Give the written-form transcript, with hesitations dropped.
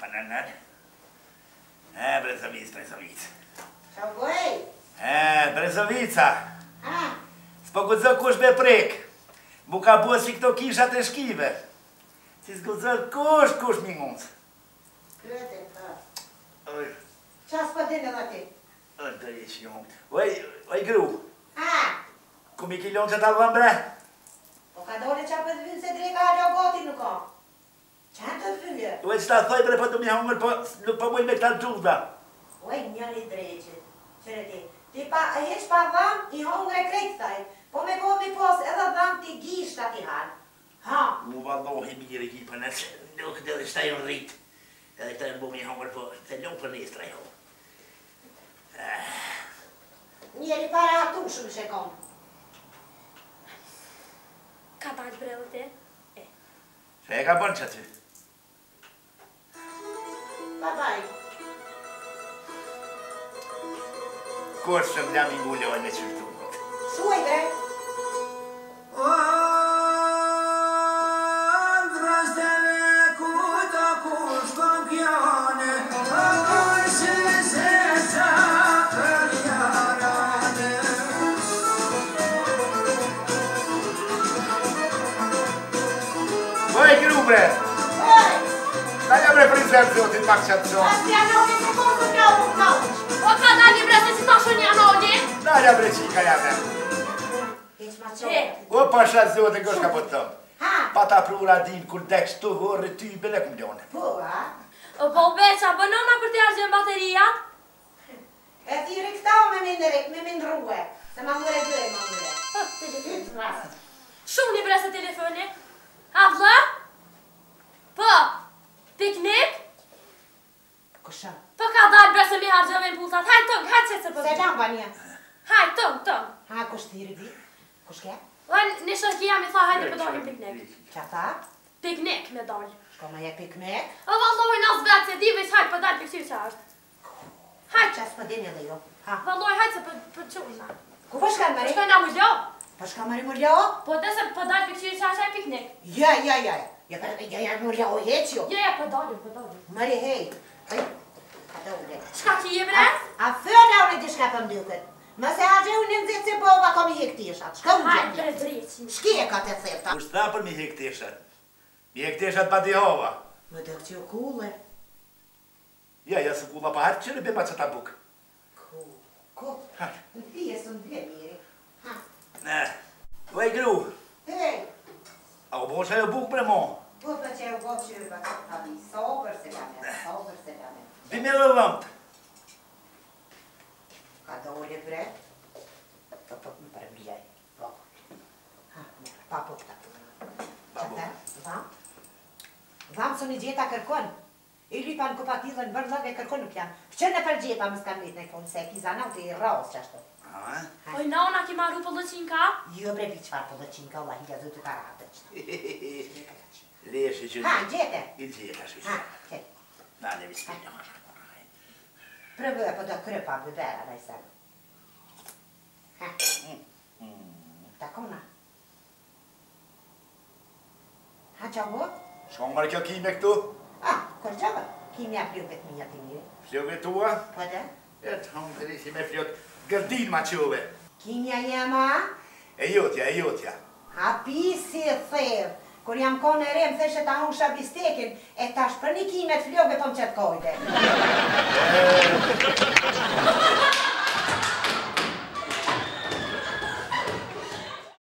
Pananan? E, brezovic. Čo boj? E, brezovica. Spogudză cuș be prec. Buca bosik to kisha te shkive. Si zgudză kush minguns. Krete, ta. Oi. Ce-a spădene la te? Oi, dăieși, eu. Oi, greu. Cum e chilion ce ta vambra? O cadore ce-a pădvin se drega alea goti nu ca. Ce-a tăvile? Oi, sta fai bre pădumi haumăr pe mâini me ta djugda. Oi, njali drege. Cere te. Ti pa, ești pa vam, i haumre crec stai. Pome pomi pos, edhe vam ti gishta ti har. Ha? Nu va lohi mire ghi până nu de stai un rit. Edhe të e bumi haumăr pe lung për një strai ho. Njeri para atushëm shekon. Ka bat breu te? E. Shë e ka bën që aty? Babaj. Kur shëm jam i ngulloj me qërtunot. Shuaj bre. Din Maxanțo. Astea nu mi se pot vreau cu cauci. O cada libra să se toașă în ea nouă, ne? Da, le-a vreci, că le-a mea. Opa, așa zău, te găși capătăm. Pata plura din curdex, tu vorri, tu iubele cum de une. Bă, obecea, bă, nu mă curtează în bateria? E firec stau, mi-mi ruge. Să mă mure dure, mă mure. Și unde vrea să telefone? Avlă? Bă, picnic? Așa. Pă ca da, vrea să mi-i hargeam în pulsat. Hai, tâng, hai ce să pădă. Se dam banii. Hai, tâng. Hai, coștiri, vii? Coșchea? La neșăchia mi-a zis, hai de pe dori picnic. Ce-a ta? Picnic, mi-a dori. Că mai e picnic? Ăla, lor, n-ați vrea să diviți, hai, pădă, picnic ce aș. Hai, ce-ați pădine de eu. Vă lor, hai să pădă. Cu pășcamări? Pășcă ne-am ușeu? Pășcamări muriau? Pădă să pădă, picnic ce aș, ai picnic. Ia, muriau, heci eu. Ia, pădă. Mări, hei. Shka që je vres? A fërë aure di shka për mdyket. Mëse haqe unë në nëzit si bova ka mi hektishat. Shka unë gjendje. Shki e ka të thefta. Ushtë ta për mi hektishat. Mi hektishat pa dihova. Më dëk që kulle. Ja, së kulla pa hartë qërë bima që ta buk. Ku? Në fjesë në dhe mire. Ne. Vaj gru. Hej. A u bo që ajo buk për mo? Po për që ajo bo qërë bë që ta bi. Sobër se lame. Bime la lampă. Ca două lebre. Păpăc nu pără biai. Păpăc tăpăc. Vam sunt igieta cărcon. I lipan cu patilă în bărlăg e cărcon nu cheam. Ce ne păr gieta mă scamit ne cum se chizanau te e rău ce aștă. Păi n-au n-a chimaru pălăcinca? Eu brevi ce fac pălăcinca, ăla i-a zut ca rată. Leșe ce-i? Ha, igieta. Igieta și ce. Da, le vezi pe-n-o. Prăvăia pădă crăpa băbera, dai seama. Tacona. Ha, ce-a văd? Și-o mărcă chimie tu? Cărgeavă. Chimia pliubet mine timire. Pliubet tu? Pădă? E-t-am înțeles, e-mi pliubet. Gărdin mă ciuve. Chimia e mă? E iutia. Apise, fer. Kur jam kone e rem, theshe ta husha bistekin, e tash për një kimet fljoge, po më qëtë kojde.